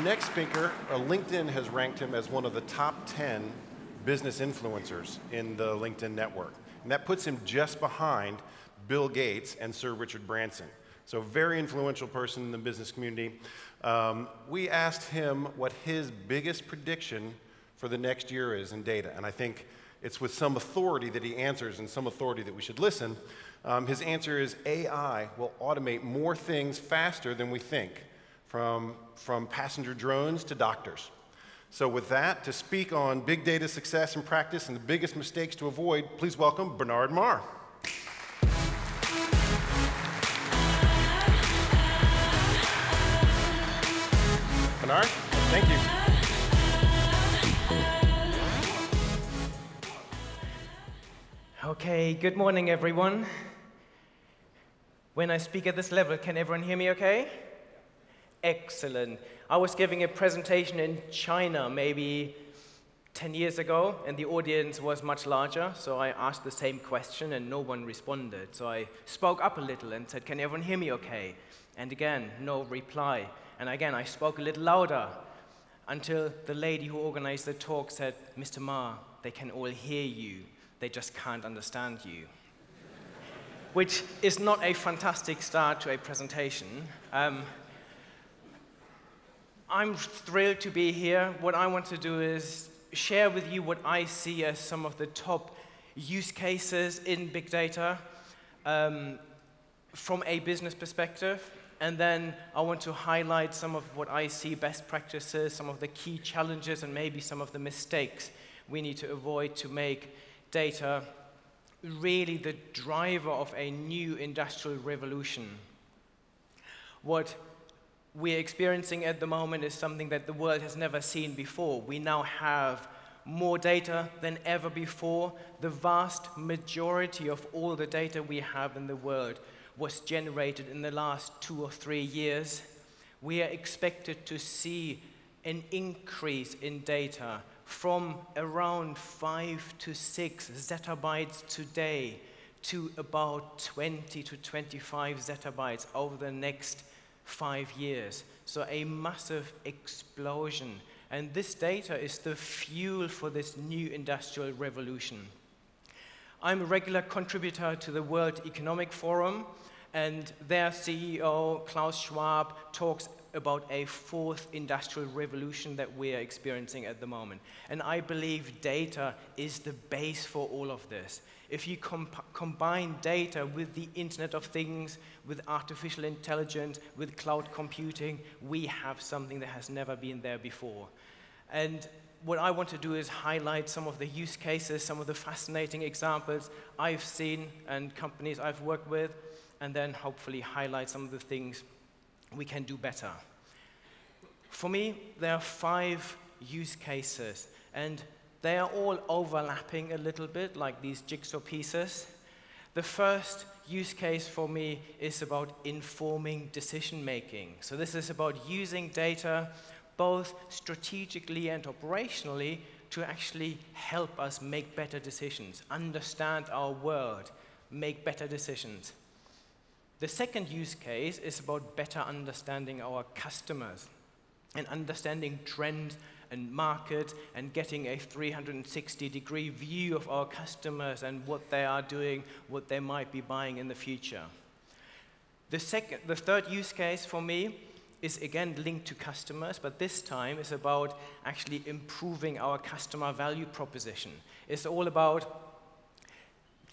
next speaker, LinkedIn has ranked him as one of the top 10 business influencers in the LinkedIn network. And that puts him just behind Bill Gates and Sir Richard Branson. So very influential person in the business community. We asked him what his biggest prediction for the next year is in data. And I think it's with some authority that he answers and some authority that we should listen. His answer is AI will automate more things faster than we think, from passenger drones to doctors. So with that, to speak on big data success and practice and the biggest mistakes to avoid, please welcome Bernard Marr. Bernard, thank you. Okay, good morning, everyone. When I speak at this level, can everyone hear me okay? Excellent. I was giving a presentation in China maybe 10 years ago, and the audience was much larger, so I asked the same question and no one responded. So I spoke up a little and said, can everyone hear me okay? And again, no reply. And again, I spoke a little louder until the lady who organized the talk said, Mr. Ma, they can all hear you. They just can't understand you. Which is not a fantastic start to a presentation. I'm thrilled to be here. What I want to do is share with you what I see as some of the top use cases in big data from a business perspective. And then I want to highlight some of what I see best practices, some of the key challenges, and maybe some of the mistakes we need to avoid to make data really the driver of a new industrial revolution. What we're experiencing at the moment is something that the world has never seen before. We now have more data than ever before. The vast majority of all the data we have in the world was generated in the last 2 or 3 years. We are expected to see an increase in data from around 5 to 6 zettabytes today to about 20 to 25 zettabytes over the next 5 years. So a massive explosion. And this data is the fuel for this new industrial revolution. I'm a regular contributor to the World Economic Forum, and their CEO, Klaus Schwab, talks about a fourth industrial revolution that we are experiencing at the moment. And I believe data is the base for all of this. If you combine data with the Internet of Things, with artificial intelligence, with cloud computing, we have something that has never been there before. And what I want to do is highlight some of the use cases, some of the fascinating examples I've seen and companies I've worked with, and then hopefully highlight some of the things we can do better. For me, there are 5 use cases, and they are all overlapping a little bit, like these jigsaw pieces. The first use case for me is about informing decision-making. So this is about using data both strategically and operationally to actually help us make better decisions, understand our world, make better decisions. The second use case is about better understanding our customers and understanding trends and markets and getting a 360-degree view of our customers and what they are doing, what they might be buying in the future. The third use case for me is again linked to customers, but this time it's about actually improving our customer value proposition. It's all about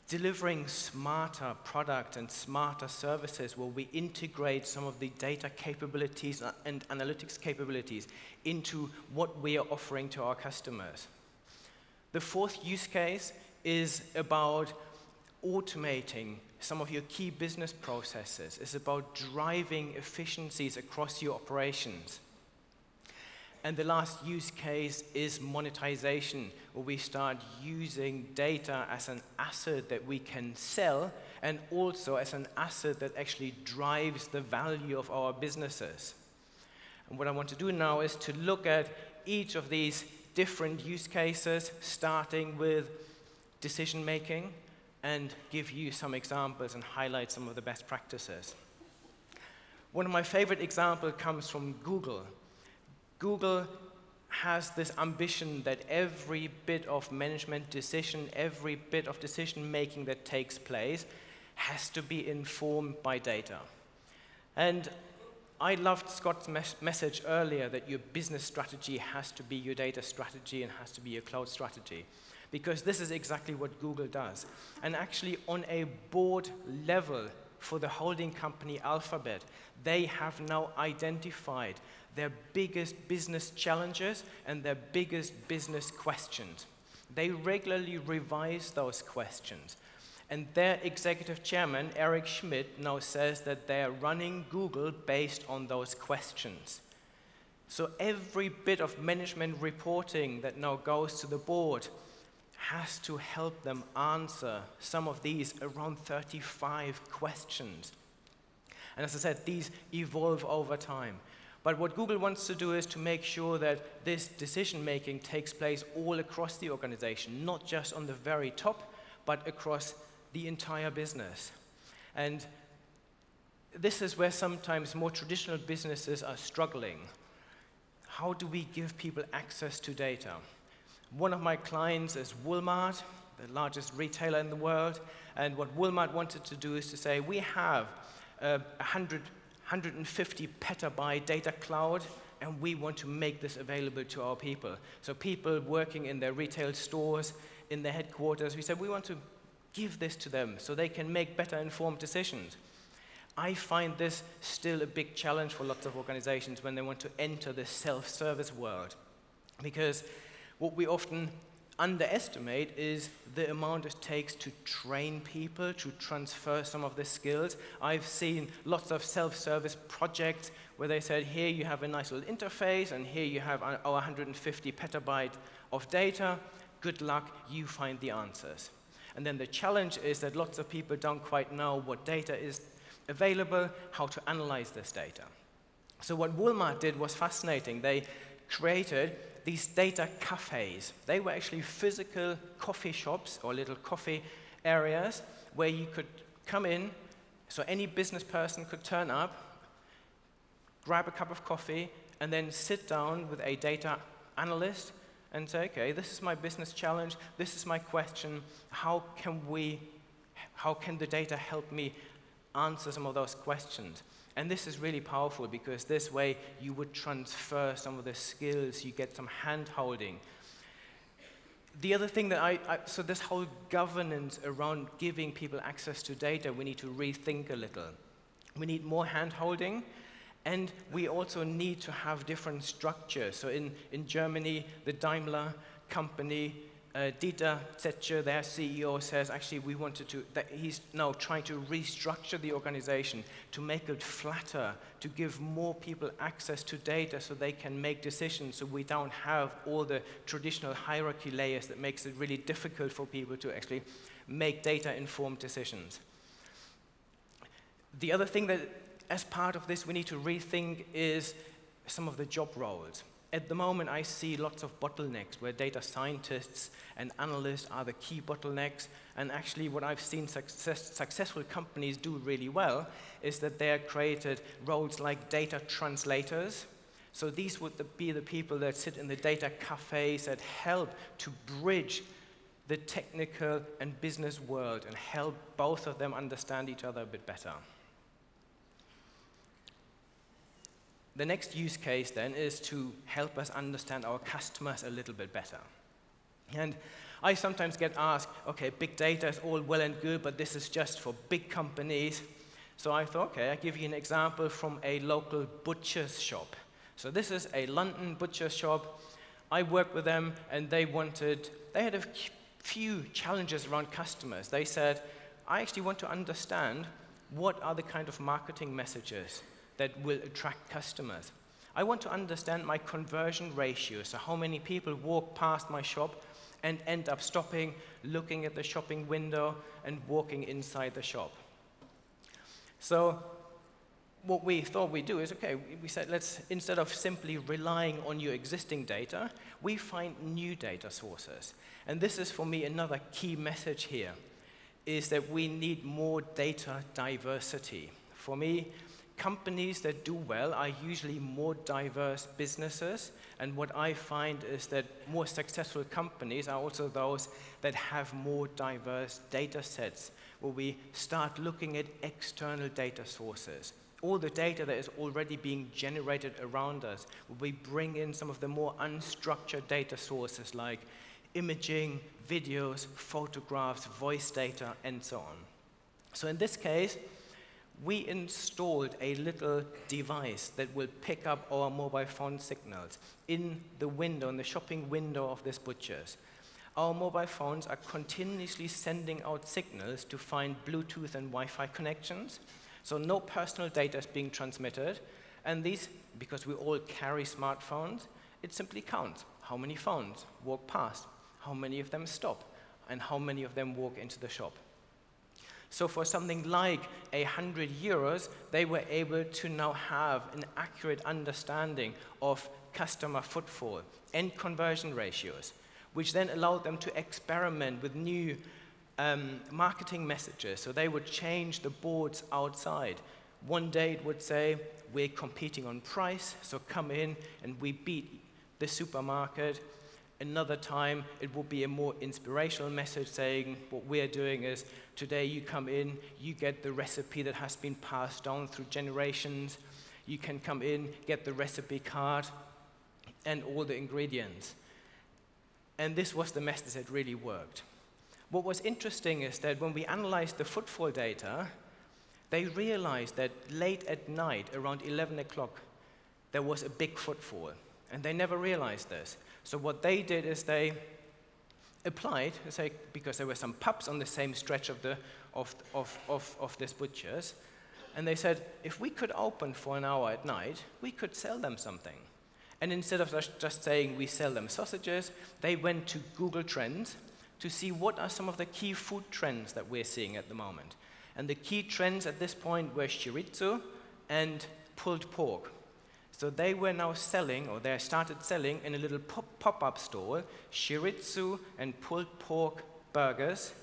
delivering smarter products and smarter services where we integrate some of the data capabilities and analytics capabilities into what we are offering to our customers. The fourth use case is about automating some of your key business processes. It's about driving efficiencies across your operations. And the last use case is monetization, where we start using data as an asset that we can sell and also as an asset that actually drives the value of our businesses. And what I want to do now is to look at each of these different use cases, starting with decision-making, and give you some examples and highlight some of the best practices. One of my favorite examples comes from Google. Google has this ambition that every bit of management decision, every bit of decision-making that takes place has to be informed by data. And I loved Scott's message earlier that your business strategy has to be your data strategy and has to be your cloud strategy, because this is exactly what Google does. And actually, on a board level for the holding company Alphabet, they have now identified their biggest business challenges and their biggest business questions. They regularly revise those questions. And their executive chairman, Eric Schmidt, now says that they are running Google based on those questions. So every bit of management reporting that now goes to the board has to help them answer some of these around 35 questions. And as I said, these evolve over time. But what Google wants to do is to make sure that this decision-making takes place all across the organization, not just on the very top, but across the entire business. And this is where sometimes more traditional businesses are struggling. How do we give people access to data? One of my clients is Walmart, the largest retailer in the world. And what Walmart wanted to do is to say, we have 150 petabyte data cloud, and we want to make this available to our people. So people working in their retail stores, in their headquarters, we said, we want to give this to them so they can make better informed decisions. I find this still a big challenge for lots of organizations when they want to enter the self-service world, because what we often underestimate is the amount it takes to train people, to transfer some of the skills. I've seen lots of self-service projects where they said, here you have a nice little interface, and here you have our 150 petabyte of data. Good luck, you find the answers. And then the challenge is that lots of people don't quite know what data is available, how to analyze this data. So what Walmart did was fascinating. They created these data cafes. They were actually physical coffee shops or little coffee areas where you could come in, so any business person could turn up, grab a cup of coffee, and then sit down with a data analyst and say, okay, this is my business challenge, this is my question, how can the data help me answer some of those questions? And this is really powerful, because this way you would transfer some of the skills, you get some hand-holding. The other thing that so this whole governance around giving people access to data, we need to rethink a little. We need more hand-holding, and we also need to have different structures. So in Germany, the Daimler company, Dieter Zetsche, their CEO, says actually we wanted to, that he's now trying to restructure the organization to make it flatter, to give more people access to data so they can make decisions, so we don't have all the traditional hierarchy layers that makes it really difficult for people to actually make data-informed decisions. The other thing that, as part of this, we need to rethink is some of the job roles. At the moment, I see lots of bottlenecks where data scientists and analysts are the key bottlenecks. And actually, what I've seen successful companies do really well is that they have created roles like data translators. So these would be the people that sit in the data cafes that help to bridge the technical and business world and help both of them understand each other a bit better. The next use case, then, is to help us understand our customers a little bit better. And I sometimes get asked, OK, big data is all well and good, but this is just for big companies. So I thought, OK, I'll give you an example from a local butcher's shop. So this is a London butcher's shop. I worked with them, and they had a few challenges around customers. They said, I actually want to understand what are the kind of marketing messages that will attract customers. I want to understand my conversion ratio, so how many people walk past my shop and end up stopping, looking at the shopping window, and walking inside the shop. So what we thought we'd do is, okay, we said, let's, instead of simply relying on your existing data, we find new data sources. And this is, for me, another key message here, is that we need more data diversity. For me, companies that do well are usually more diverse businesses, and what I find is that more successful companies are also those that have more diverse data sets, where we start looking at external data sources. All the data that is already being generated around us, we bring in some of the more unstructured data sources like imaging, videos, photographs, voice data, and so on. So in this case, we installed a little device that will pick up our mobile phone signals in the window, in the shopping window of this butcher's. Our mobile phones are continuously sending out signals to find Bluetooth and Wi-Fi connections. So no personal data is being transmitted. And these, because we all carry smartphones, it simply counts how many phones walk past, how many of them stop, and how many of them walk into the shop. So for something like €100, they were able to now have an accurate understanding of customer footfall and conversion ratios, which then allowed them to experiment with new marketing messages. So they would change the boards outside. One day it would say, we're competing on price, so come in and we beat the supermarket. Another time, it will be a more inspirational message saying, what we're doing is, today you come in, you get the recipe that has been passed down through generations. You can come in, get the recipe card, and all the ingredients. And this was the message that really worked. What was interesting is that when we analyzed the footfall data, they realized that late at night, around 11 o'clock, there was a big footfall. And they never realized this. So what they did is they applied, because there were some pubs on the same stretch of this butcher's, and they said, if we could open for an hour at night, we could sell them something. And instead of just saying we sell them sausages, they went to Google Trends to see what are some of the key food trends that we're seeing at the moment. And the key trends at this point were chorizo and pulled pork. So they were now selling, or they started selling in a little pop-up store, chorizo and pulled pork burgers.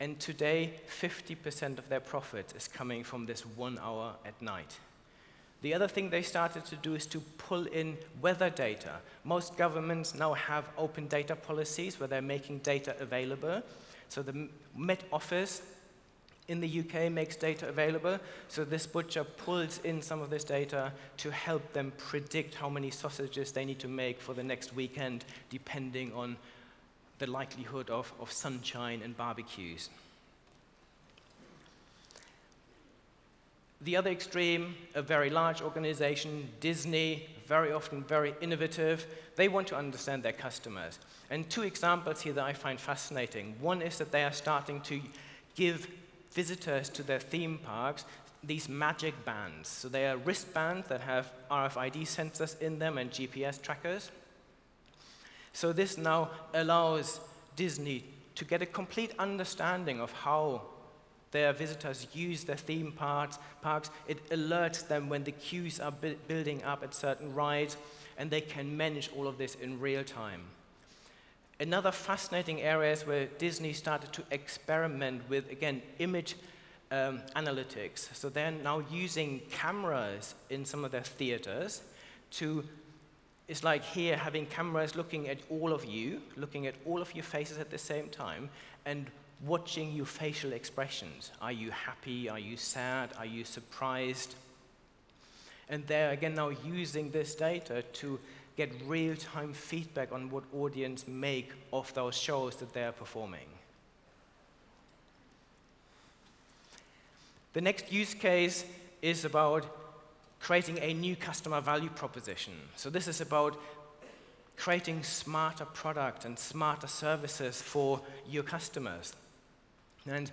And today, 50% of their profit is coming from this 1 hour at night. The other thing they started to do is to pull in weather data. Most governments now have open data policies where they're making data available. So the Met Office in the UK makes data available, so this butcher pulls in some of this data to help them predict how many sausages they need to make for the next weekend, depending on the likelihood of sunshine and barbecues. The other extreme, a very large organization, Disney, very often very innovative. They want to understand their customers. And two examples here that I find fascinating. One is that they are starting to give visitors to their theme parks these magic bands. So they are wristbands that have RFID sensors in them and GPS trackers. So this now allows Disney to get a complete understanding of how their visitors use their theme parks. It alerts them when the queues are building up at certain rides, and they can manage all of this in real time. Another fascinating area is where Disney started to experiment with, again, image analytics. So they're now using cameras in some of their theaters to, it's like here having cameras looking at all of you, looking at all of your faces at the same time, and watching your facial expressions. Are you happy? Are you sad? Are you surprised? And they're, again, now using this data to get real-time feedback on what audience make of those shows that they are performing. The next use case is about creating a new customer value proposition. So this is about creating smarter products and smarter services for your customers. And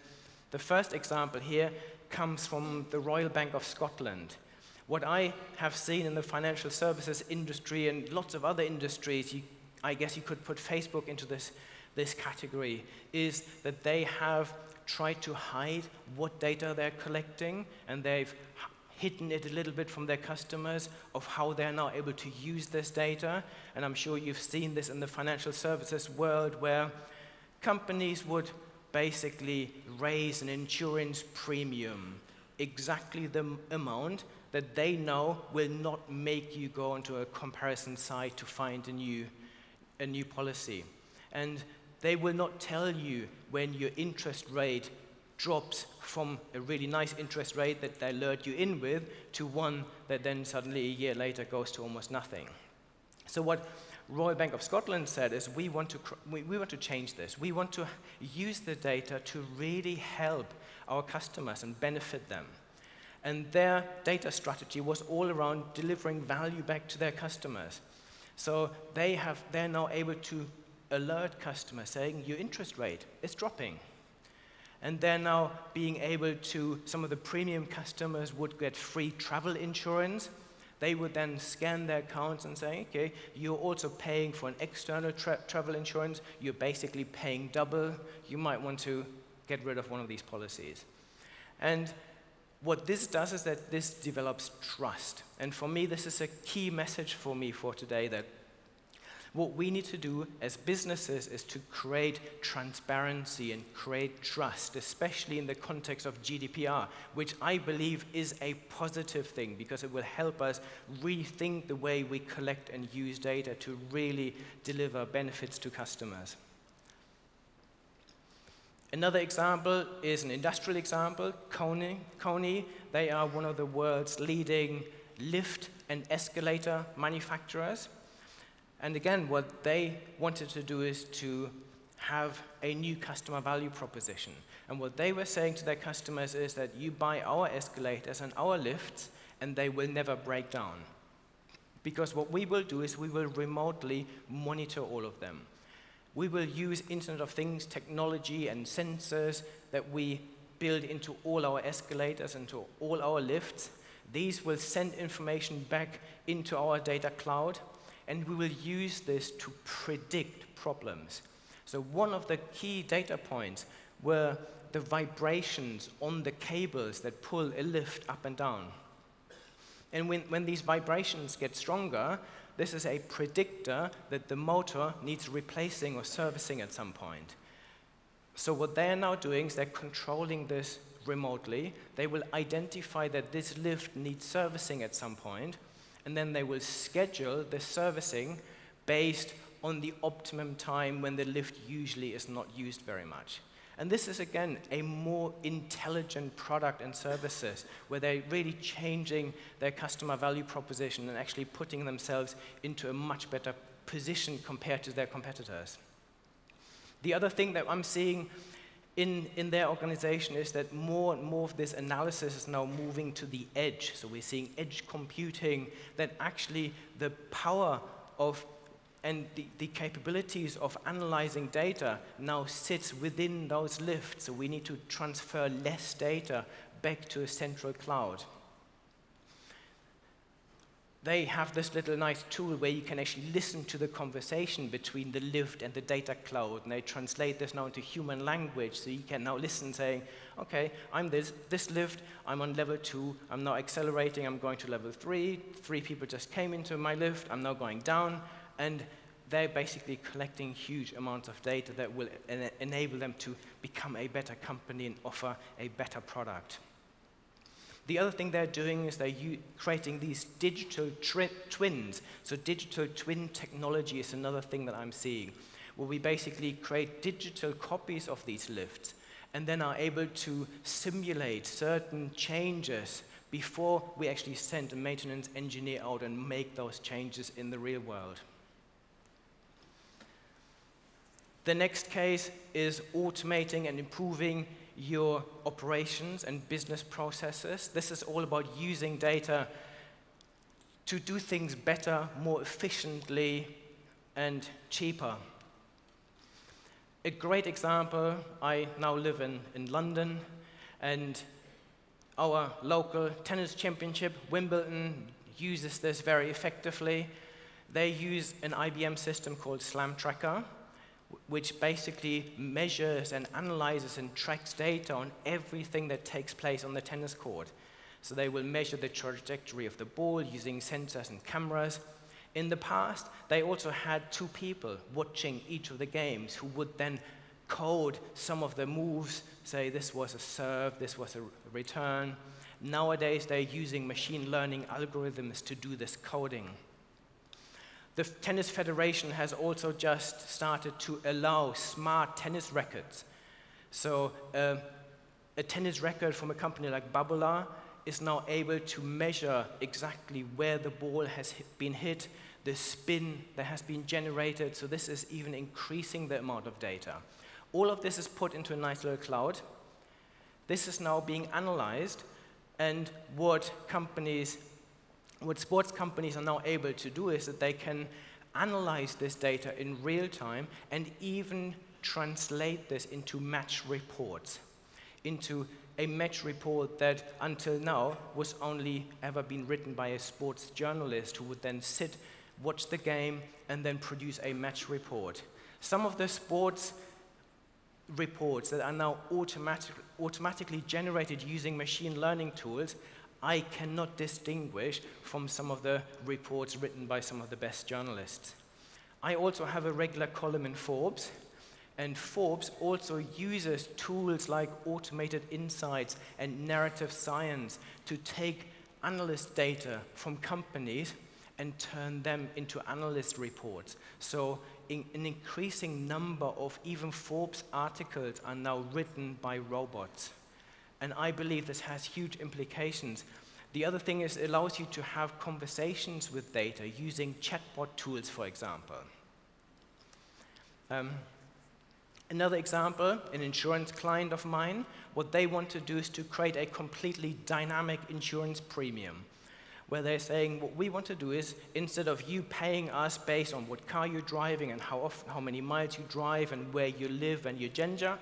the first example here comes from the Royal Bank of Scotland. What I have seen in the financial services industry and lots of other industries, I guess you could put Facebook into this category, is that they have tried to hide what data they're collecting, and they've hidden it a little bit from their customers of how they're now able to use this data. And I'm sure you've seen this in the financial services world, where companies would basically raise an insurance premium exactly the amount that they know will not make you go into a comparison site to find a new policy. And they will not tell you when your interest rate drops from a really nice interest rate that they lured you in with to one that then suddenly a year later goes to almost nothing. So what Royal Bank of Scotland said is we want to change this. We want to use the data to really help our customers and benefit them. And their data strategy was all around delivering value back to their customers. So they're now able to alert customers saying, your interest rate is dropping. And they're now being able to, some of the premium customers would get free travel insurance. They would then scan their accounts and say, okay, you're also paying for an external travel insurance. You're basically paying double. You might want to get rid of one of these policies. And what this does is that this develops trust. And for me, this is a key message for me for today, that what we need to do as businesses is to create transparency and create trust, especially in the context of GDPR, which I believe is a positive thing because it will help us rethink the way we collect and use data to really deliver benefits to customers. Another example is an industrial example, Kony. They are one of the world's leading lift and escalator manufacturers. And again, what they wanted to do is to have a new customer value proposition. And what they were saying to their customers is that you buy our escalators and our lifts, and they will never break down. Because what we will do is we will remotely monitor all of them. We will use Internet of Things technology and sensors that we build into all our escalators, into all our lifts. These will send information back into our data cloud. And we will use this to predict problems. So one of the key data points were the vibrations on the cables that pull a lift up and down. And when these vibrations get stronger, this is a predictor that the motor needs replacing or servicing at some point. So what they're now doing is they're controlling this remotely. They will identify that this lift needs servicing at some point, and then they will schedule the servicing based on the optimum time when the lift usually is not used very much. And this is, again, a more intelligent product and services where they're really changing their customer value proposition and actually putting themselves into a much better position compared to their competitors. The other thing that I'm seeing in their organization is that more and more of this analysis is now moving to the edge. So we're seeing edge computing, that actually the power of and the capabilities of analyzing data now sits within those lifts. So we need to transfer less data back to a central cloud. They have this little nice tool where you can actually listen to the conversation between the lift and the data cloud, and they translate this now into human language, so you can now listen saying, okay, I'm this lift, I'm on level 2, I'm now accelerating, I'm going to level 3, 3 people just came into my lift, I'm now going down, and they're basically collecting huge amounts of data that will enable them to become a better company and offer a better product. The other thing they're doing is they're creating these digital twins. So digital twin technology is another thing that I'm seeing, where we basically create digital copies of these lifts and then are able to simulate certain changes before we actually send a maintenance engineer out and make those changes in the real world. The next case is automating and improving your operations and business processes. This is all about using data to do things better, more efficiently, and cheaper. A great example, I now live in London, and our local tennis championship, Wimbledon, uses this very effectively. They use an IBM system called Slam Tracker, which basically measures and analyzes and tracks data on everything that takes place on the tennis court. So they will measure the trajectory of the ball using sensors and cameras. In the past, they also had 2 people watching each of the games who would then code some of the moves, say this was a serve, this was a return, Nowadays, they're using machine learning algorithms to do this coding. The Tennis Federation has also just started to allow smart tennis rackets. So a tennis racket from a company like Babolat is now able to measure exactly where the ball has been hit, the spin that has been generated. So this is even increasing the amount of data. All of this is put into a nice little cloud. This is now being analyzed, and what sports companies are now able to do is that they can analyze this data in real time and even translate this into match reports, into a match report that until now was only ever been written by a sports journalist who would then sit, watch the game, and then produce a match report. Some of the sports reports that are now automatically generated using machine learning tools, I cannot distinguish from some of the reports written by some of the best journalists. I also have a regular column in Forbes, and Forbes also uses tools like automated insights and narrative science to take analyst data from companies and turn them into analyst reports. So an increasing number of even Forbes articles are now written by robots. And I believe this has huge implications. The other thing is it allows you to have conversations with data using chatbot tools, for example. Another example, an insurance client of mine, what they want to do is to create a completely dynamic insurance premium, where they're saying what we want to do is, instead of you paying us based on what car you're driving and how often, how many miles you drive and where you live and your gender,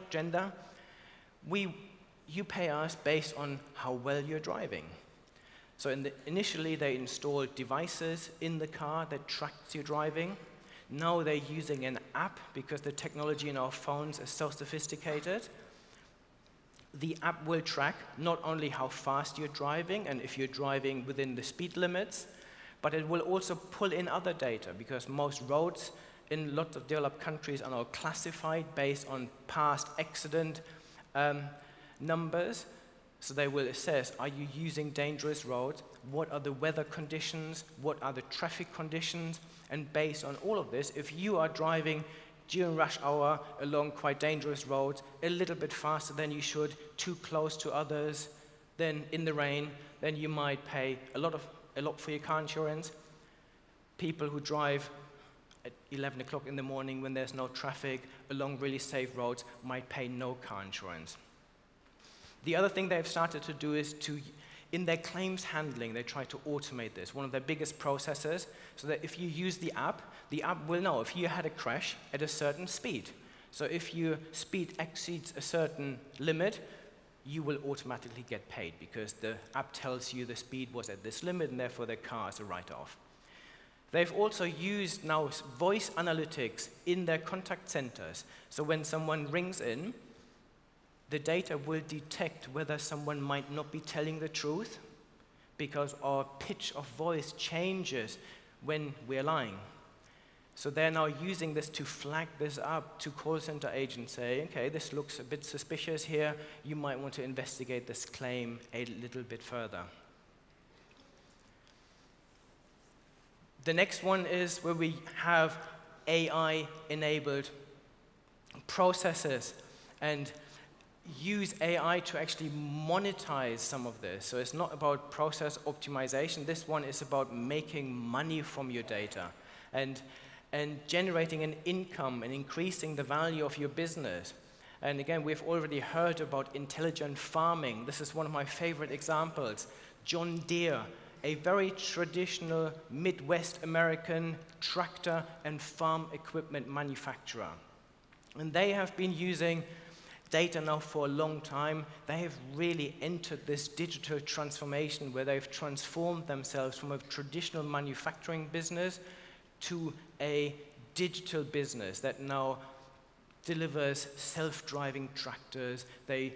you pay us based on how well you're driving. So initially they installed devices in the car that tracks your driving. Now they're using an app because the technology in our phones is so sophisticated. The app will track not only how fast you're driving and if you're driving within the speed limits, but it will also pull in other data because most roads in lots of developed countries are now classified based on past accident numbers. So they will assess, are you using dangerous roads? What are the weather conditions? What are the traffic conditions? And based on all of this, if you are driving during rush hour along quite dangerous roads, a little bit faster than you should, too close to others, then in the rain, then you might pay a lot for your car insurance. People who drive at 11 o'clock in the morning when there's no traffic along really safe roads might pay no car insurance. The other thing they've started to do is to, in their claims handling, they try to automate this, one of their biggest processes, so that if you use the app will know if you had a crash at a certain speed. So if your speed exceeds a certain limit, you will automatically get paid because the app tells you the speed was at this limit and therefore the car is a write-off. They've also used now voice analytics in their contact centers. So when someone rings in, the data will detect whether someone might not be telling the truth because our pitch of voice changes when we're lying. So they're now using this to flag this up to call center agents, say, okay, this looks a bit suspicious here. You might want to investigate this claim a little bit further. The next one is where we have AI-enabled processes and use AI to actually monetize some of this. So it's not about process optimization. This one is about making money from your data and generating an income and increasing the value of your business. And again, we've already heard about intelligent farming. This is one of my favorite examples. John Deere, a very traditional Midwest American tractor and farm equipment manufacturer. And they have been using data now for a long time. They have really entered this digital transformation where they've transformed themselves from a traditional manufacturing business to a digital business that now delivers self-driving tractors. They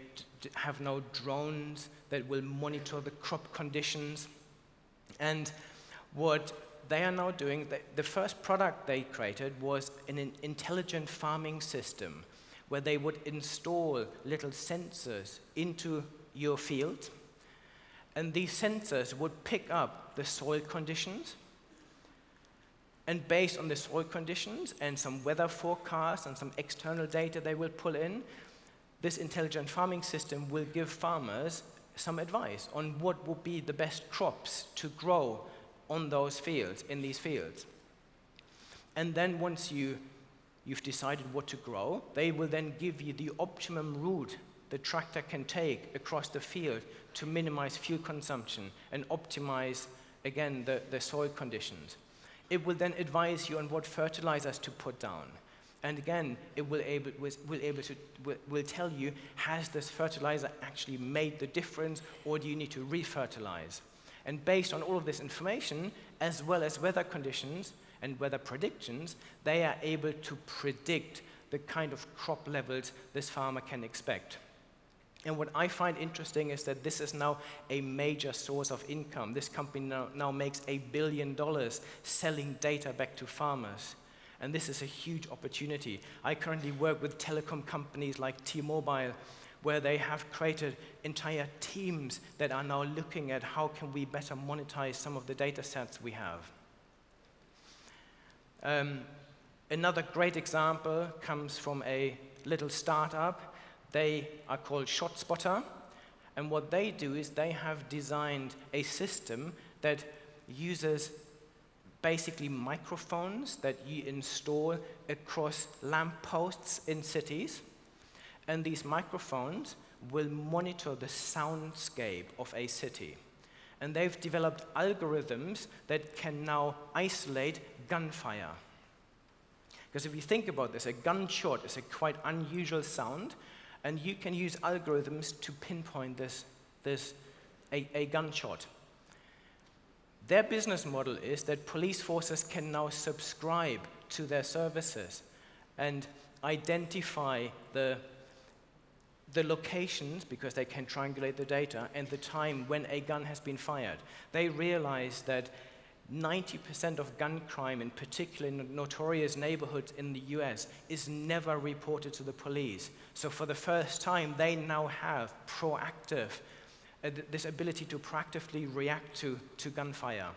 have now drones that will monitor the crop conditions. And what they are now doing, the first product they created was an intelligent farming system, where they would install little sensors into your field, and these sensors would pick up the soil conditions. And based on the soil conditions and some weather forecasts and some external data they will pull in, this intelligent farming system will give farmers some advice on what would be the best crops to grow on those fields, in these fields. And then once you've decided what to grow, they will then give you the optimum route the tractor can take across the field to minimize fuel consumption and optimize, again, the soil conditions. It will then advise you on what fertilizers to put down. And again, it will tell you, has this fertilizer actually made the difference, or do you need to refertilize? And based on all of this information, as well as weather conditions and weather predictions, they are able to predict the kind of crop levels this farmer can expect. And what I find interesting is that this is now a major source of income. This company now makes $1 billion selling data back to farmers. And this is a huge opportunity. I currently work with telecom companies like T-Mobile, where they have created entire teams that are now looking at how can we better monetize some of the data sets we have. Another great example comes from a little startup. They are called ShotSpotter. And what they do is they have designed a system that uses basically microphones that you install across lampposts in cities. And these microphones will monitor the soundscape of a city. And they've developed algorithms that can now isolate gunfire. Because if you think about this, a gunshot is a quite unusual sound, and you can use algorithms to pinpoint a gunshot. Their business model is that police forces can now subscribe to their services and identify the locations, because they can triangulate the data, and the time when a gun has been fired. They realize that 90% of gun crime, in particular in notorious neighborhoods in the US, is never reported to the police. So for the first time, they now have this ability to proactively react to gunfire.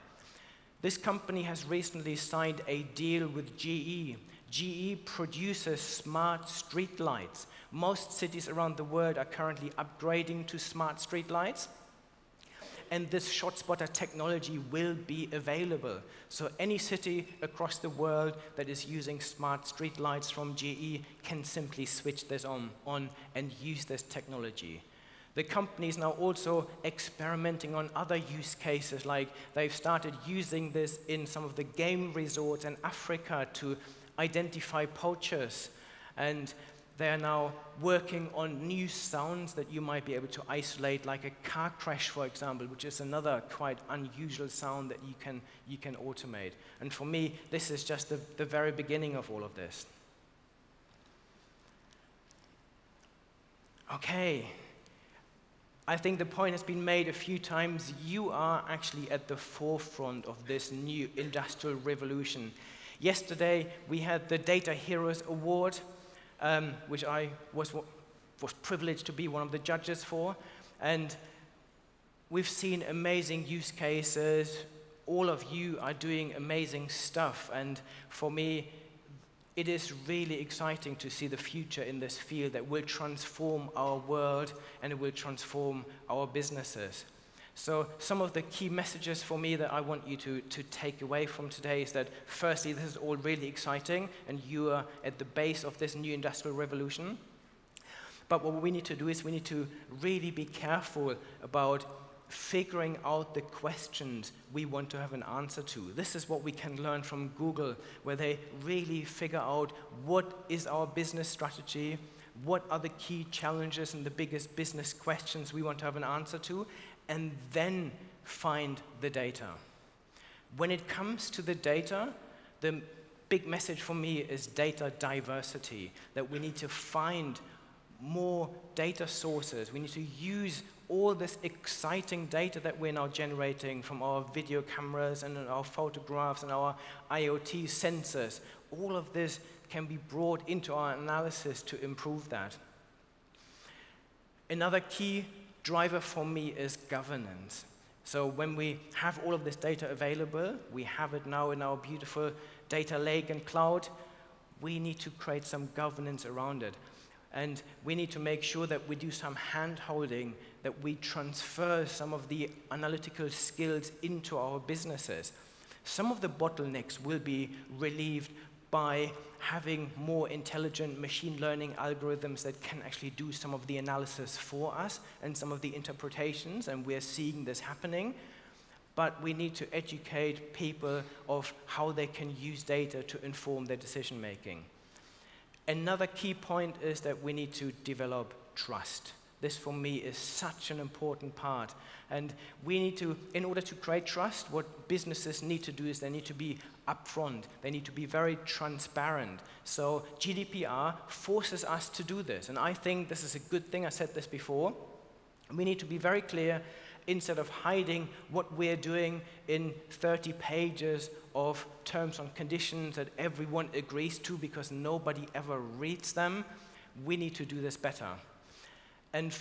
This company has recently signed a deal with GE. GE produces smart street lights. Most cities around the world are currently upgrading to smart street lights. And this ShotSpotter technology will be available. So any city across the world that is using smart street lights from GE can simply switch this on and use this technology. The company is now also experimenting on other use cases, like they've started using this in some of the game resorts in Africa to identify poachers. And they are now working on new sounds that you might be able to isolate, like a car crash, for example, which is another quite unusual sound that you can automate. And for me, this is just the very beginning of all of this. Okay. I think the point has been made a few times. You are actually at the forefront of this new industrial revolution. Yesterday, we had the Data Heroes Award, which I was privileged to be one of the judges for. And we've seen amazing use cases. All of you are doing amazing stuff. And for me, it is really exciting to see the future in this field that will transform our world, and it will transform our businesses. So some of the key messages for me that I want you to take away from today is that, firstly, this is all really exciting, and you are at the base of this new industrial revolution. But what we need to do is we need to really be careful about figuring out the questions we want to have an answer to. This is what we can learn from Google, where they really figure out what is our business strategy, what are the key challenges and the biggest business questions we want to have an answer to, and then find the data. When it comes to the data, the big message for me is data diversity, that we need to find more data sources. We need to use all this exciting data that we're now generating from our video cameras and our photographs and our IoT sensors. All of this can be brought into our analysis to improve that. Another key driver for me is governance. So when we have all of this data available, we have it now in our beautiful data lake and cloud, we need to create some governance around it. And we need to make sure that we do some hand-holding, that we transfer some of the analytical skills into our businesses. Some of the bottlenecks will be relieved by having more intelligent machine learning algorithms that can actually do some of the analysis for us and some of the interpretations, and we're seeing this happening. But we need to educate people of how they can use data to inform their decision-making. Another key point is that we need to develop trust. This, for me, is such an important part. And we need to, in order to create trust, what businesses need to do is they need to be upfront. They need to be very transparent. So GDPR forces us to do this. And I think this is a good thing. I said this before. We need to be very clear instead of hiding what we're doing in 30 pages of terms and conditions that everyone agrees to because nobody ever reads them. We need to do this better. And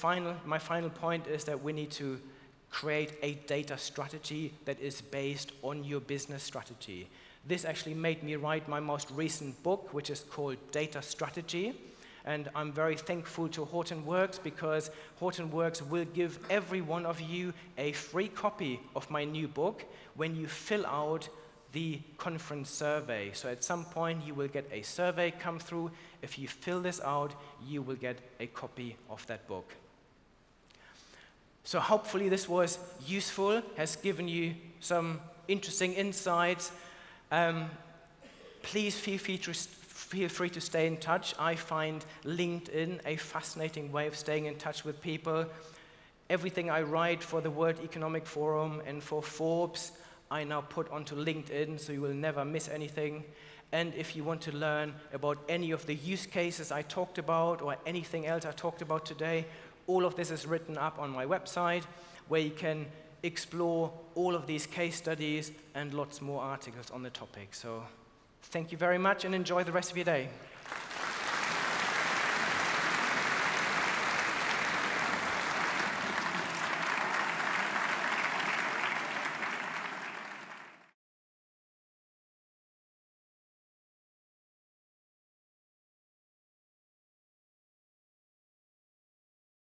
my final point is that we need to create a data strategy that is based on your business strategy. This actually made me write my most recent book, which is called Data Strategy. And I'm very thankful to Hortonworks because Hortonworks will give every one of you a free copy of my new book when you fill out the conference survey. So at some point, you will get a survey come through. If you fill this out, you will get a copy of that book. So hopefully this was useful, has given you some interesting insights. Please feel free to stay in touch. I find LinkedIn a fascinating way of staying in touch with people. Everything I write for the World Economic Forum and for Forbes, I now put onto LinkedIn, so you will never miss anything. And if you want to learn about any of the use cases I talked about or anything else I talked about today, all of this is written up on my website, where you can explore all of these case studies and lots more articles on the topic. So thank you very much, and enjoy the rest of your day.